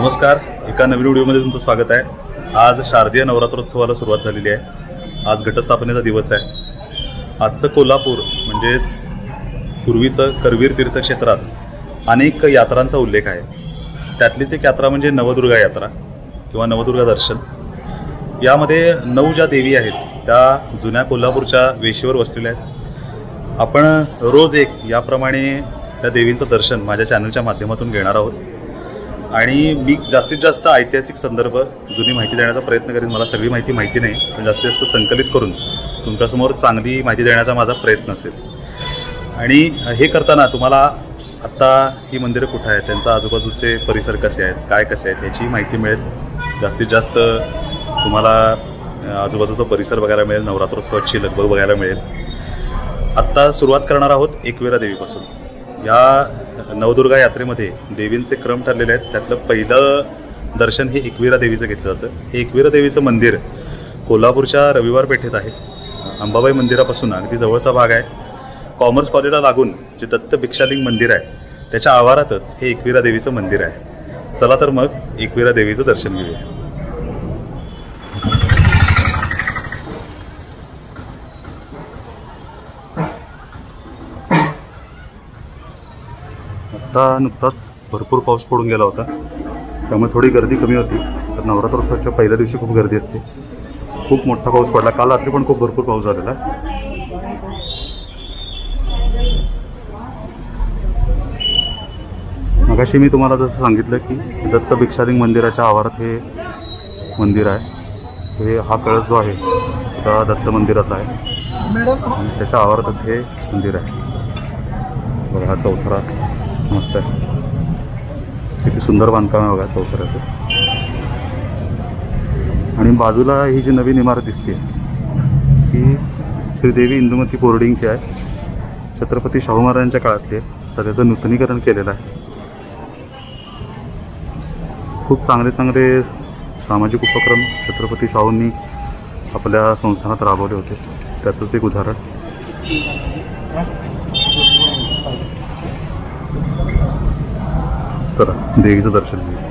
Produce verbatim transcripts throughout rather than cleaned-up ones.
नमस्कार, एका नवीन व्हिडिओमध्ये तुमचं स्वागत आहे। आज शारदीय नवरात्रोत्सवाला सुरुवात झालेली आहे। आज घटस्थापनेचा दिवस आहे। आजचं कोल्हापूर म्हणजेच पूर्वीचं करवीर तीर्थक्षेत्रात अनेक यात्रांचा उल्लेख आहे। त्यातलीच एक यात्रा म्हणजे नवदुर्गा यात्रा किंवा नवदुर्गा दर्शन। यामध्ये नऊ ज्या देवी आहेत त्या जुन्या कोल्हापूरच्या वेशीवर वसलेल्या आहेत। आपण रोज एक याप्रमाणे त्या देवींचं दर्शन माझ्या चॅनलच्या माध्यमातून घेणार आहोत आणि मी जास्तीत जास्त ऐतिहासिक संदर्भ जुनी माहिती देण्याचा प्रयत्न करेन। मला सगळी माहिती माहिती नाही पण जास्तीत जास्त संकलित करून तुमच्यासमोर चांगली माहिती देण्याचा माझा प्रयत्न असेल। आणि हे करताना तुम्हाला आत्ता ही मंदिरं कुठं आहेत, त्यांचा आजूबाजूचे परिसर कसे आहेत, काय कसे आहेत याची माहिती मिळेल। जास्तीत जास्त तुम्हाला आजूबाजूचा परिसर बघायला मिळेल, नवरात्रोत्सवाची लगबग बघायला मिळेल। आत्ता सुरुवात करणार आहोत एकवीरा देवीपासून। या नवदुर्गा यात्रेमध्ये देवींचे क्रम ठरलेले आहेत। त्यातलं पहिलं दर्शन हे एकवीरा देवीचं घेतलं जातं। हे एकवीरा देवीचं मंदिर कोल्हापूरच्या रविवार पेठेत आहे। अंबाबाई मंदिरापासून अगदी जवळचा भाग आहे। कॉमर्स कॉलेजला लागून जे दत्त भिक्षालिंग मंदिर आहे त्याच्या आवारातच हे एकवीरा देवीचं मंदिर आहे। चला तर मग एकवीरा देवीचं दर्शन घेऊया। आता नुकताच भरपूर पाऊस पडून गेला होता त्यामुळे थोडी गर्दी कमी होती, तर नवरात्रोत्सवाच्या पहिल्या दिवशी खूप गर्दी असते। खूप मोठा पाऊस पडला, काल रात्री पण खूप भरपूर पाऊस झालेला। मगाशी मी तुम्हाला जसं सांगितलं की दत्त भिक्षालिंग मंदिराच्या आवारात हे मंदिर आहे। हे हा कळस जो आहे तो दत्त मंदिराचा आहे आणि त्याच्या आवारातच हे मंदिर आहे। बघा हा चौथरा मस्त आहे, किती सुंदर बांधकाम आहे बघा चौथऱ्याचं। आणि बाजूला ही जी नवीन इमारत दिसते ही श्रीदेवी इंदुमती बोर्डिंगची आहे, छत्रपती शाहू महाराजांच्या काळातली आहे। तर त्याचं नूतनीकरण केलेलं आहे। खूप चांगले चांगले सामाजिक उपक्रम छत्रपती शाहूंनी आपल्या संस्थानात राबवले होते, त्याचंच एक उदाहरण। चला देवीचं दर्शन घेऊया।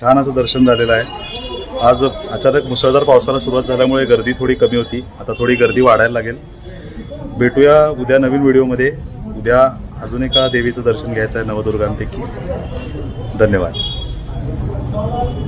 छान असं दर्शन झालेलं आहे। आज अचानक मुसळधार पावसाला सुरुवात झाल्यामुळे गर्दी थोडी कमी होती, आता थोडी गर्दी वाढायला लागेल। भेटूया उद्या नवीन व्हिडिओमध्ये। उद्या अजून एका देवीचं दर्शन घ्यायचं आहे नवदुर्गांपैकी। धन्यवाद।